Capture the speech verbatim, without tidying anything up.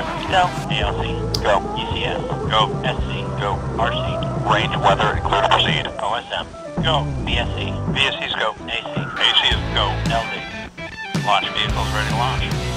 Timer. Go. A L C. Go. E C S. Go. S C. Go. R C. Range weather include proceed. O S M. Go. B S C. B S C's go. A C. A C is go. L D. Launch vehicles ready to launch.